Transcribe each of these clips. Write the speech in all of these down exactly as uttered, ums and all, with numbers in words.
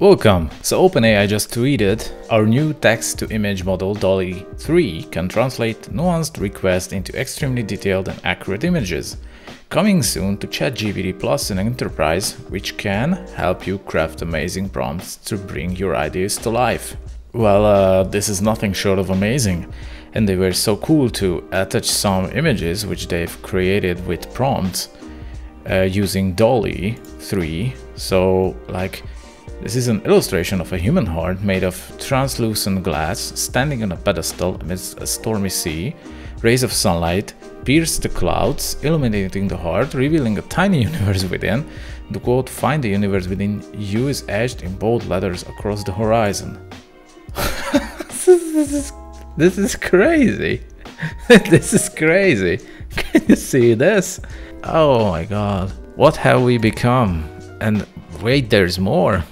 Welcome! So OpenAI just tweeted, our new text-to-image model DALL-E three can translate nuanced requests into extremely detailed and accurate images. Coming soon to ChatGPT Plus and Enterprise, which can help you craft amazing prompts to bring your ideas to life. Well, uh, this is nothing short of amazing. And they were so cool to attach some images which they've created with prompts uh, using DALL-E three. So, like, this is an illustration of a human heart made of translucent glass standing on a pedestal amidst a stormy sea. Rays of sunlight pierce the clouds, illuminating the heart, revealing a tiny universe within. The quote, "Find the universe within you," is etched in bold letters across the horizon. this, is, this, is, this is crazy. This is crazy. Can you see this? Oh my god. What have we become? And wait, there's more.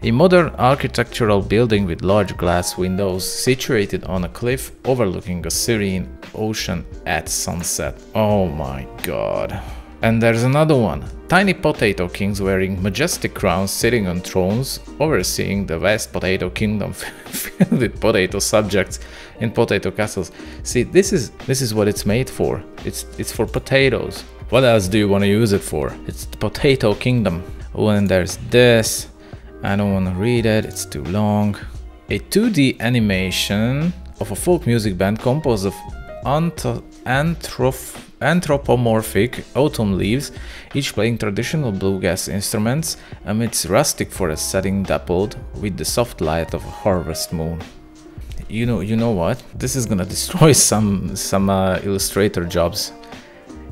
A modern architectural building with large glass windows situated on a cliff overlooking a serene ocean at sunset. Oh my god. And there's another one. Tiny potato kings wearing majestic crowns sitting on thrones overseeing the vast potato kingdom filled with potato subjects in potato castles. See, this is this is what it's made for. It's it's for potatoes. What else do you want to use it for? It's the potato kingdom. Oh, and there's this. I don't want to read it, it's too long. A two D animation of a folk music band composed of anthrop anthropomorphic autumn leaves, each playing traditional bluegrass instruments amidst rustic forest setting dappled with the soft light of a harvest moon. You know, you know what? This is gonna destroy some some uh, illustrator jobs.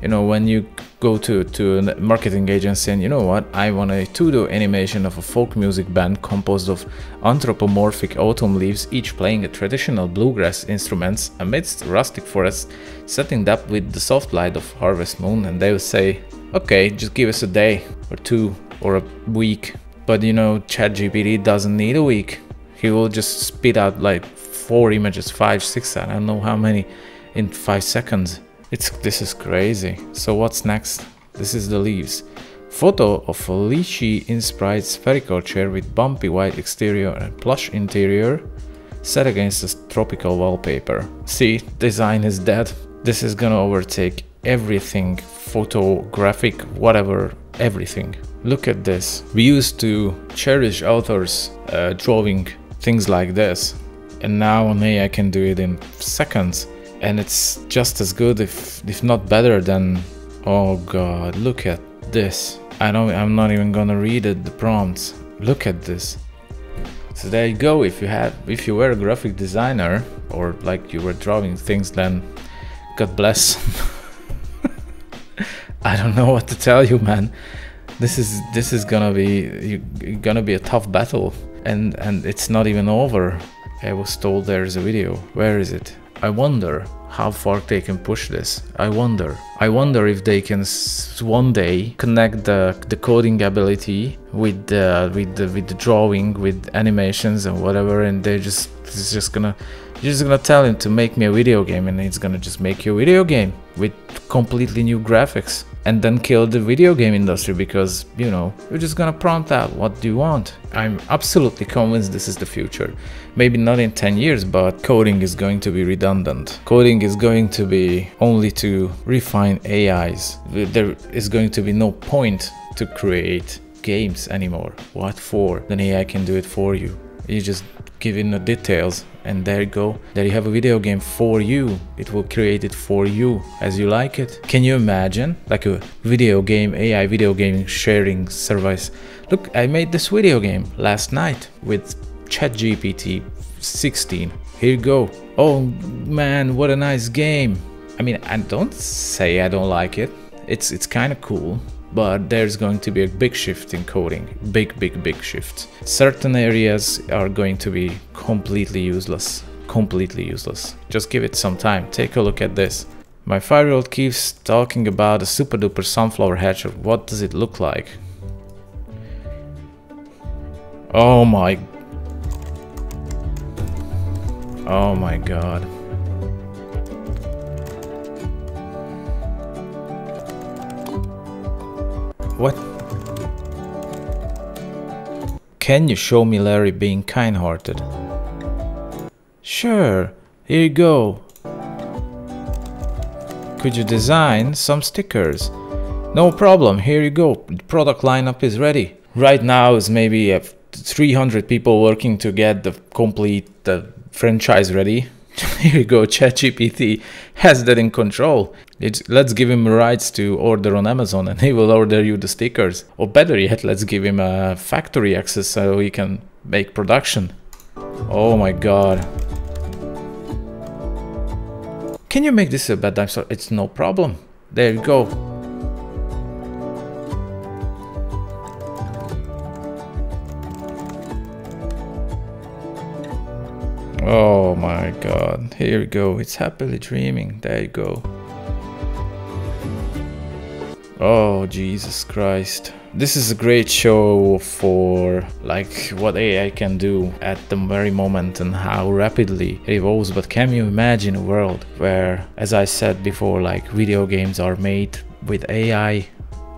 You know, when you go to, to a marketing agency and you know what, I want a two D animation of a folk music band composed of anthropomorphic autumn leaves, each playing a traditional bluegrass instruments amidst rustic forests, setting depth with the soft light of harvest moon, and they will say, okay, just give us a day or two or a week. But you know, ChatGPT doesn't need a week. He will just spit out like four images, five, six, I don't know how many, in five seconds. It's, this is crazy. So what's next? This is the leaves. Photo of a lychee-inspired spherical chair with bumpy white exterior and plush interior set against a tropical wallpaper. See, design is dead. This is gonna overtake everything, photographic, whatever, everything. Look at this. We used to cherish authors uh, drawing things like this, and now an A I can do it in seconds. And it's just as good, if if not better than... Oh god, look at this. I don't, I'm not even gonna read it, the prompts. Look at this. So there you go. If you had, if you were a graphic designer, or like you were drawing things, then God bless. I don't know what to tell you, man. This is this is gonna be you're gonna be a tough battle, and and it's not even over. I was told there's a video. Where is it? I wonder how far they can push this. I wonder. I wonder if they can s one day connect the, the coding ability with the, with the with the drawing, with animations and whatever, and they just it's just gonna you're just gonna tell him to make me a video game, and it's gonna just make you a video game with completely new graphics, and then kill the video game industry because, you know, you're just gonna prompt out what do you want. I'm absolutely convinced this is the future. Maybe not in ten years, but coding is going to be redundant. Coding is going to be only to refine A Is. There is going to be no point to create games anymore. What for? Then A I can do it for you. You just give in the details, and there you go. There you have a video game for you. It will create it for you as you like it. Can you imagine? Like a video game, A I video game sharing service. Look, I made this video game last night with ChatGPT sixteen. Here you go. Oh man, what a nice game. I mean, I don't say I don't like it. It's, it's kind of cool. But there's going to be a big shift in coding, big, big, big shift. Certain areas are going to be completely useless, completely useless. Just give it some time. Take a look at this. My five-year-old keeps talking about a super duper sunflower hatcher. What does it look like? Oh my... Oh my god. What? Can you show me Larry being kind-hearted? Sure, here you go. Could you design some stickers? No problem, here you go. The product lineup is ready. Right now is maybe three hundred people working to get the complete uh, franchise ready. Here you go, ChatGPT has that in control. It's, let's give him rights to order on Amazon and he will order you the stickers. Or better yet, let's give him a factory access so he can make production. Oh my god. Can you make this a bad dime store? It's no problem. There you go. Oh my god, here we go, it's happily dreaming, there you go. Oh Jesus Christ. This is a great show for like what A I can do at the very moment and how rapidly it evolves. But can you imagine a world where, as I said before, like video games are made with A I?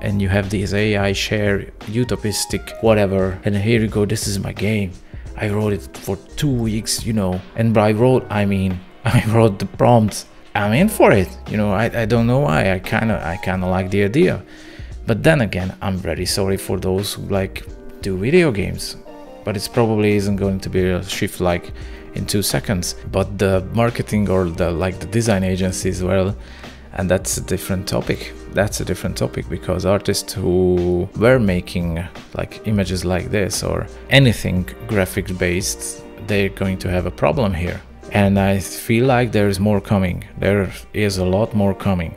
And you have these A I share, utopistic, whatever, and here you go, this is my game. I wrote it for two weeks, you know, and by wrote, I mean, I wrote the prompts. I'm in for it, you know, I, I don't know why, I kind of I kind of like the idea. But then again, I'm very sorry for those who like do video games, but it probably isn't going to be a shift like in two seconds. But the marketing or the like the design agencies, well, and that's a different topic. That's a different topic because artists who were making like images like this or anything graphics based, they're going to have a problem here. And I feel like there is more coming. There is a lot more coming.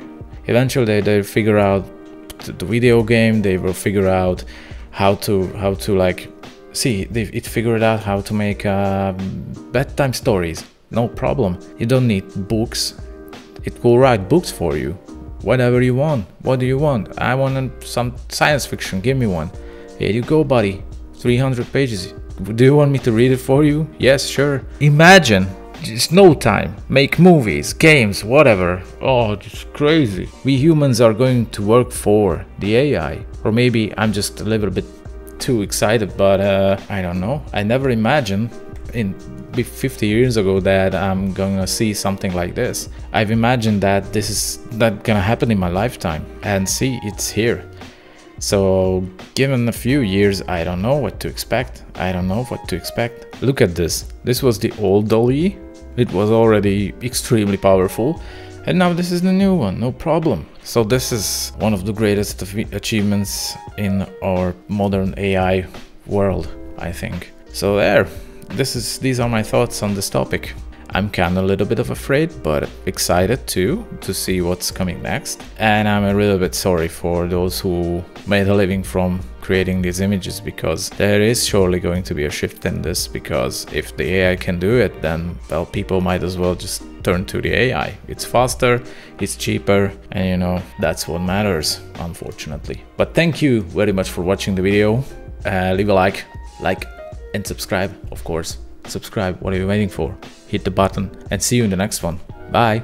Eventually they, they figure out the video game, they will figure out how to how to like see they, it figured out how to make uh, bedtime stories. No problem. You don't need books. It will write books for you. Whatever you want. What do you want? I want some science fiction. Give me one. Here you go, buddy. three hundred pages. Do you want me to read it for you? Yes, sure. Imagine. It's no time. Make movies, games, whatever. Oh, it's crazy. We humans are going to work for the A I. Or maybe I'm just a little bit too excited, but uh, I don't know. I never imagined in fifty years ago that I'm gonna see something like this. I've imagined that this is not gonna happen in my lifetime, and see, it's here. So given a few years, I don't know what to expect. I don't know what to expect. Look at this. This was the old DALL-E. It was already extremely powerful, and now this is the new one, no problem. So this is one of the greatest achievements in our modern A I world, I think. So there. This is, these are my thoughts on this topic. I'm kind of a little bit of afraid, but excited too, to see what's coming next. And I'm a little bit sorry for those who made a living from creating these images, because there is surely going to be a shift in this, because if the A I can do it, then, well, people might as well just turn to the A I. It's faster, it's cheaper, and you know, that's what matters, unfortunately. But thank you very much for watching the video. Uh, leave a like, like, and subscribe, of course. Subscribe, what are you waiting for? Hit the button and see you in the next one. Bye!